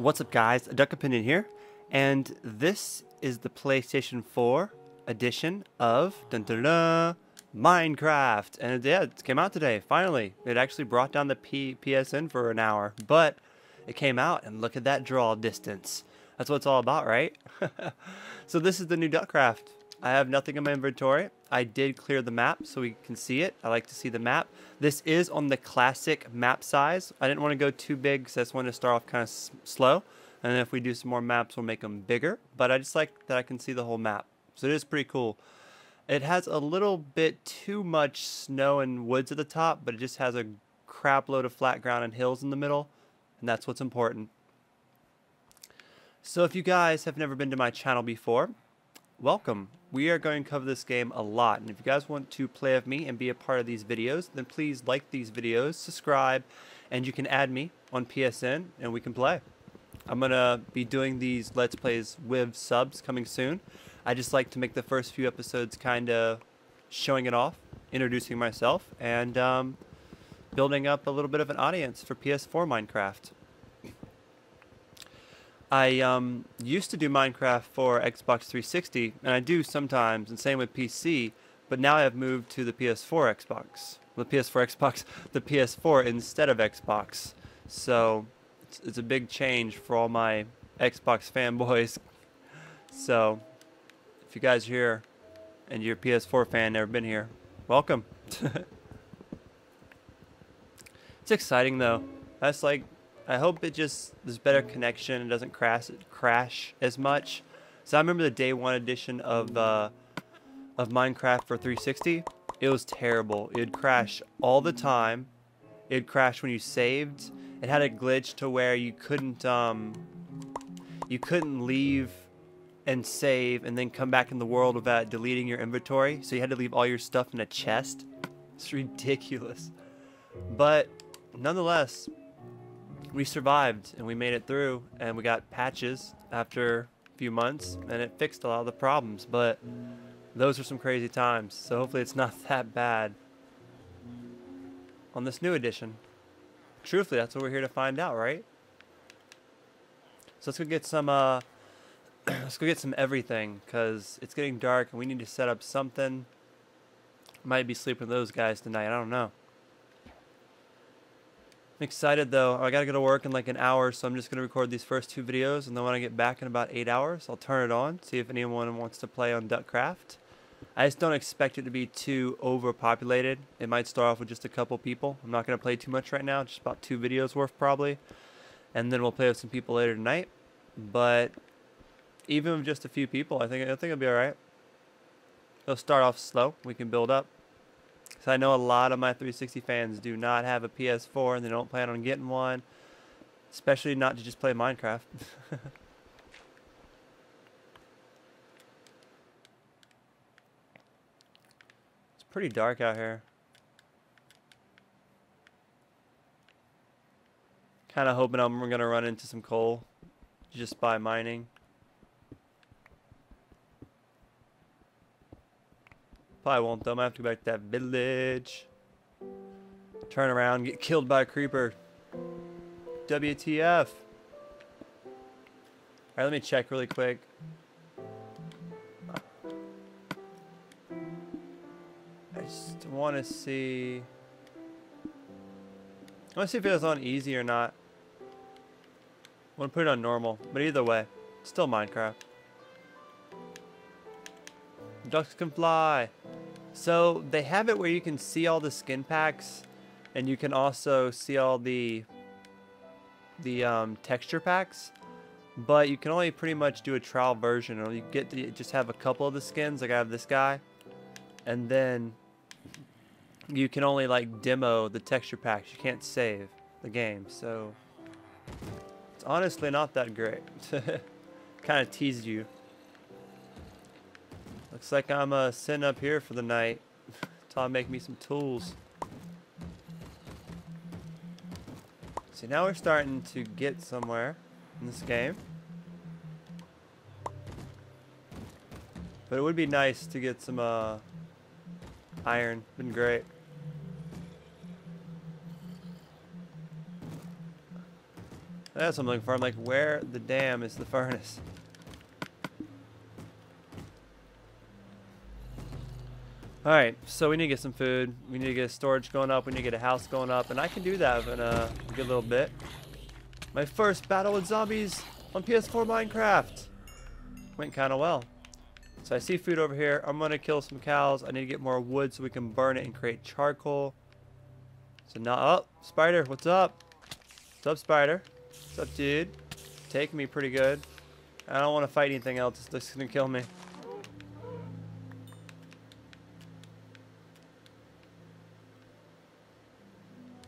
What's up, guys? Duck Opinion here, and this is the PlayStation 4 edition of Minecraft. And yeah, it came out today, finally. It actually brought down the PSN for an hour, but it came out, and look at that draw distance. That's what it's all about, right? So this is the new DuckCraft. I have nothing in my inventory. I did clear the map so we can see it. I like to see the map. This is on the classic map size. I didn't want to go too big because I just wanted to start off kind of slow. And then if we do some more maps, we'll make them bigger. But I just like that I can see the whole map. So it is pretty cool. It has a little bit too much snow and woods at the top, but it just has a crap load of flat ground and hills in the middle. And that's what's important. So if you guys have never been to my channel before, welcome. We are going to cover this game a lot, and if you guys want to play with me and be a part of these videos, then please like these videos, subscribe, and you can add me on PSN and we can play. I'm gonna be doing these Let's Plays with subs coming soon. I just like to make the first few episodes kind of showing it off, introducing myself, and building up a little bit of an audience for PS4 Minecraft. I used to do Minecraft for Xbox 360, and I do sometimes, and same with PC, but now I have moved to the PS4 instead of Xbox. So it's a big change for all my Xbox fanboys. So if you guys are here and you're a PS4 fan, never been here, welcome. It's exciting though. That's like, I hope it just, there's better connection and doesn't crash as much. So I remember the day one edition of Minecraft for 360. It was terrible. It would crash all the time. It would crash when you saved. It had a glitch to where you couldn't leave and save and then come back in the world without deleting your inventory. So you had to leave all your stuff in a chest. It's ridiculous. But nonetheless, we survived and we made it through, and we got patches after a few months and it fixed a lot of the problems, but those are some crazy times. So hopefully it's not that bad on this new edition. Truthfully, that's what we're here to find out, right? So let's go get some everything, because it's getting dark and we need to set up something. Might be sleeping with those guys tonight, I don't know. I'm excited though. I gotta go to work in like an hour, so I'm just gonna record these first two videos, and then when I get back in about 8 hours, I'll turn it on, see if anyone wants to play on DuckCraft. I just don't expect it to be too overpopulated. It might start off with just a couple people. I'm not gonna play too much right now, just about 2 videos worth probably, and then we'll play with some people later tonight. But even with just a few people, I think it'll be all right. It'll start off slow. We can build up. So I know a lot of my 360 fans do not have a PS4 and they don't plan on getting one, especially not to just play Minecraft. It's pretty dark out here. Kind of hoping I'm going to run into some coal just by mining. Probably won't though. I have to go back to that village. Turn around, get killed by a creeper. WTF. Alright, let me check really quick. I just want to see. I want to see if it was on easy or not. I want to put it on normal. But either way, it's still Minecraft. Ducks can fly. So they have it where you can see all the skin packs, and you can also see all the texture packs, but you can only pretty much do a trial version, or you get to just have a couple of the skins, like I have this guy, and then you can only like demo the texture packs. You can't save the game, so it's honestly not that great. Kind of teased you. Looks like I'm sitting up here for the night until I make me some tools. So now we're starting to get somewhere in this game. But it would be nice to get some iron. Been great. That's what I'm looking for. I'm like, where the damn is the furnace? Alright, so we need to get some food. We need to get storage going up. We need to get a house going up. And I can do that in a good little bit. My first battle with zombies on PS4 Minecraft. Went kind of well. So I see food over here. I'm going to kill some cows. I need to get more wood so we can burn it and create charcoal. So now, oh, spider, what's up? What's up, spider? What's up, dude? Take me pretty good. I don't want to fight anything else. This is going to kill me.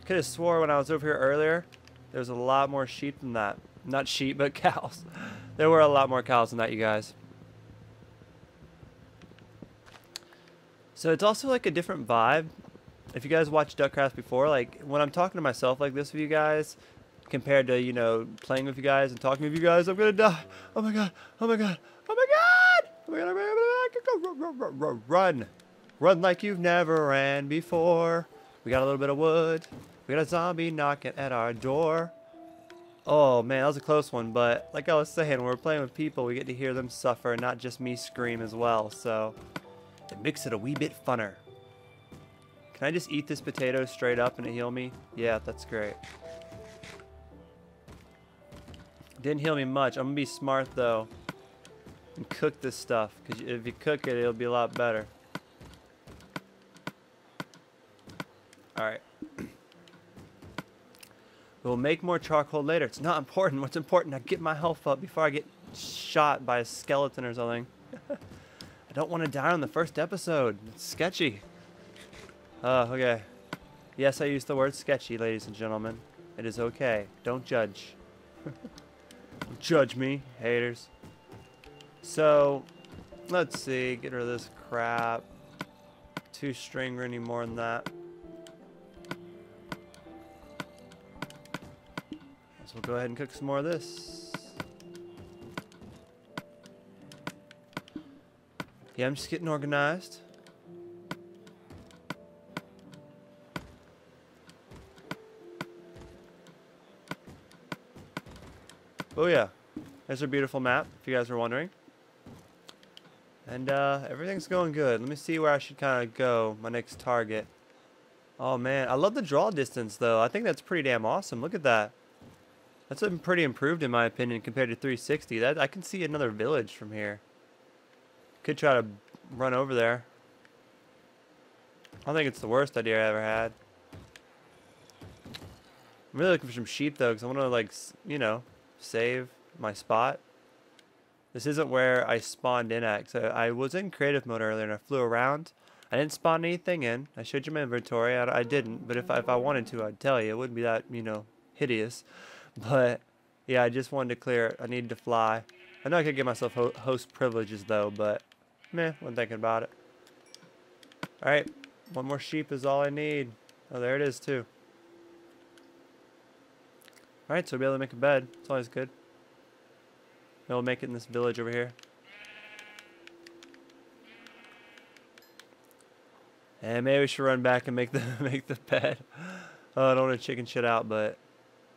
I could have swore when I was over here earlier, there was a lot more sheep than that. Not sheep, but cows. There were a lot more cows than that, you guys. So it's also like a different vibe. If you guys watched DuckCraft before, like when I'm talking to myself like this with you guys, compared to, you know, playing with you guys and talking with you guys, I'm gonna die. Oh my god, oh my god, oh my god! Oh my god, oh my god, run, run, run like you've never ran before. We got a little bit of wood. We got a zombie knocking at our door. Oh man, that was a close one, but like I was saying, when we're playing with people, we get to hear them suffer, not just me scream as well, so it makes it a wee bit funner. Can I just eat this potato straight up and it heal me? Yeah, that's great. Didn't heal me much. I'm gonna be smart though and cook this stuff, because if you cook it, it'll be a lot better. Alright. We'll make more charcoal later. It's not important. What's important, I get my health up before I get shot by a skeleton or something. I don't want to die on the first episode. It's sketchy. Okay. Yes, I used the word sketchy, ladies and gentlemen. It is okay. Don't judge. Don't judge me, haters. So, let's see. Get rid of this crap. 2 string, we need more than that. So we'll go ahead and cook some more of this. Yeah, I'm just getting organized. Oh yeah, there's our beautiful map, if you guys were wondering. And everything's going good. Let me see where I should kind of go, my next target. Oh man, I love the draw distance though. I think that's pretty damn awesome. Look at that. That's been pretty improved in my opinion compared to 360. That I can see another village from here. Could try to run over there. I don't think it's the worst idea I ever had. I'm really looking for some sheep though, because I want to, like, you know, save my spot. This isn't where I spawned in at. So I was in creative mode earlier and I flew around. I didn't spawn anything in. I showed you my inventory. I didn't, but if I wanted to, I'd tell you. It wouldn't be that, you know, hideous. But yeah, I just wanted to clear it. I needed to fly. I know I could give myself host privileges though, but meh, wasn't thinking about it. Alright, one more sheep is all I need. Oh, there it is too. Alright, so we'll be able to make a bed. It's always good. And we'll make it in this village over here. And maybe we should run back and make the bed. Oh, I don't want to chicken shit out, but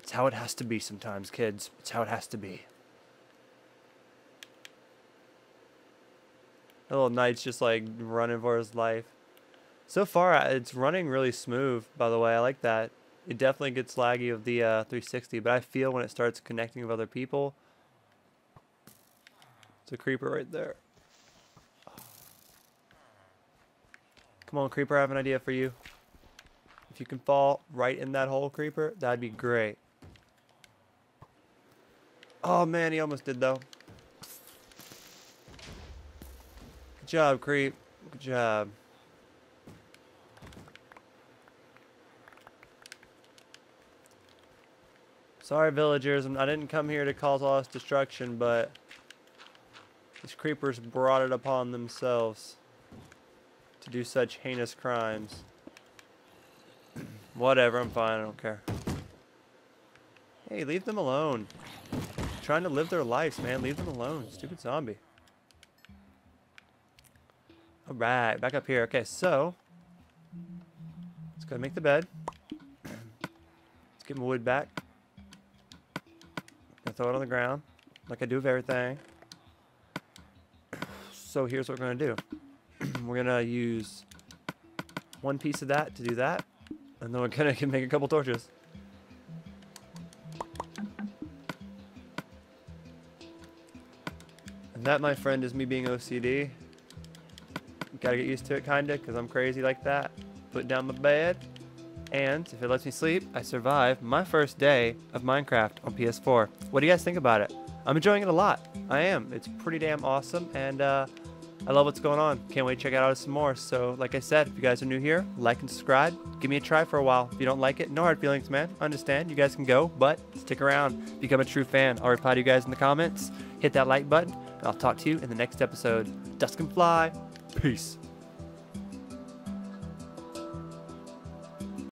it's how it has to be sometimes, kids. It's how it has to be. That little knight's just like running for his life. So far, it's running really smooth, by the way. I like that. It definitely gets laggy of the 360, but I feel when it starts connecting with other people. It's a creeper right there. Come on, creeper, I have an idea for you. If you can fall right in that hole, creeper, that'd be great. Oh man, he almost did though. Good job, creep. Good job. Sorry, villagers. I didn't come here to cause all this destruction, but these creepers brought it upon themselves to do such heinous crimes. Whatever, I'm fine. I don't care. Hey, leave them alone. They're trying to live their lives, man. Leave them alone. Stupid zombie. All right, back up here. Okay, so let's go make the bed. Let's get my wood back. throw it on the ground, like I do with everything. So here's what we're going to do. We're going to use one piece of that to do that, and then we're going to make a couple torches. And that, my friend, is me being OCD. Gotta get used to it, kinda, because I'm crazy like that. Put down my bed, and if it lets me sleep, I survived my first day of Minecraft on PS4. What do you guys think about it? I'm enjoying it a lot. I am. It's pretty damn awesome, and I love what's going on. Can't wait to check it out some more. So, like I said, if you guys are new here, like and subscribe. Give me a try for a while. If you don't like it, no hard feelings, man. I understand. You guys can go, but stick around. Become a true fan. I'll reply to you guys in the comments. Hit that like button, and I'll talk to you in the next episode. Dusk and fly. Peace.